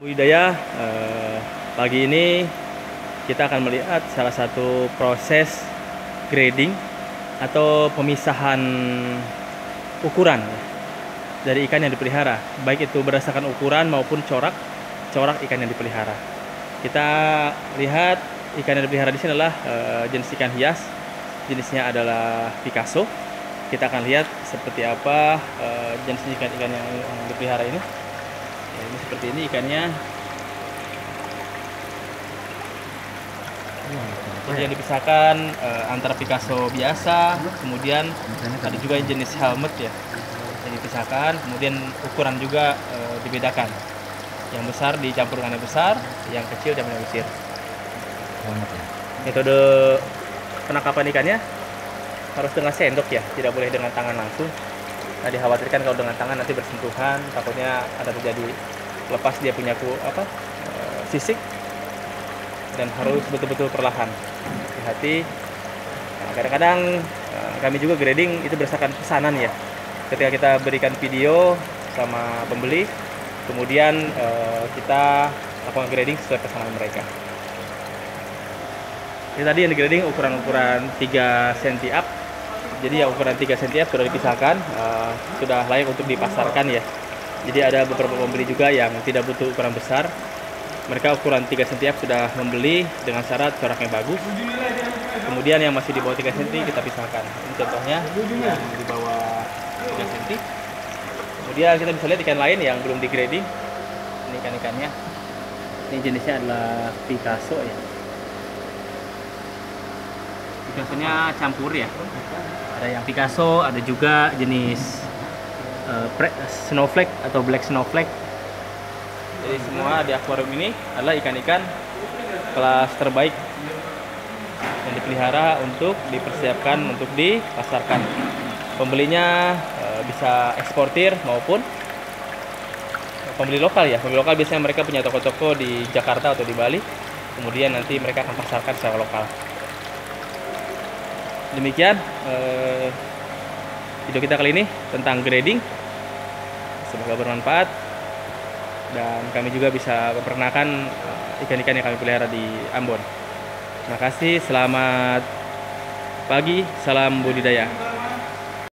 Budidaya, pagi ini kita akan melihat salah satu proses grading atau pemisahan ukuran dari ikan yang dipelihara, baik itu berdasarkan ukuran maupun corak ikan yang dipelihara. Kita lihat ikan yang dipelihara di sini adalah jenis ikan hias, jenisnya adalah Picasso. Kita akan lihat seperti apa jenis ikan-ikan yang dipelihara ini. Ini seperti ini ikannya. Jadi yang dipisahkan antara Picasso biasa, kemudian ada juga yang jenis helmet ya. Yang dipisahkan, kemudian ukuran juga dibedakan. Yang besar dicampur dengan yang besar, yang kecil dengan yang kecil. Metode penangkapan ikannya harus dengan sendok ya, tidak boleh dengan tangan langsung. Nah, dikhawatirkan kalau dengan tangan nanti bersentuhan, takutnya ada terjadi lepas dia punya sisik, dan harus betul-betul perlahan, hati-hati. Nah, kadang-kadang kami juga grading itu berdasarkan pesanan ya. Ketika kita berikan video sama pembeli, kemudian kita lakukan grading sesuai pesanan mereka. Ini tadi yang digrading ukuran-ukuran 3 cm up. Jadi yang ukuran 3 cm sudah dipisahkan, sudah layak untuk dipasarkan ya. Jadi ada beberapa pembeli juga yang tidak butuh ukuran besar. Mereka ukuran 3 cm sudah membeli dengan syarat coraknya bagus. Kemudian yang masih di bawah 3 cm kita pisahkan. Ini contohnya yang di bawah 3 cm. Kemudian kita bisa lihat ikan lain yang belum digrading. Ini ikan-ikannya. Ini jenisnya adalah Picasso ya. Picasso-nya campur ya. Ada yang Picasso, ada juga jenis snowflake atau black snowflake. Jadi semua di akuarium ini adalah ikan-ikan kelas terbaik yang dipelihara untuk dipersiapkan untuk dipasarkan. Pembelinya bisa eksportir maupun pembeli lokal ya. Pembeli lokal biasanya mereka punya toko-toko di Jakarta atau di Bali. Kemudian nanti mereka akan pasarkan secara lokal. Demikian video kita kali ini tentang grading. Semoga bermanfaat dan kami juga bisa memperkenalkan ikan-ikan yang kami pelihara di Ambon. Terima kasih, selamat pagi, salam budidaya.